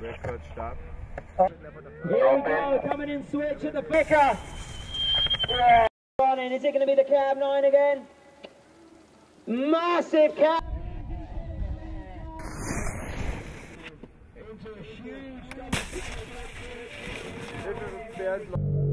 Red coach, stop. Here we go, coming in switch at the picker. Is it going to be the cab 9 again? Massive cab. Into a huge...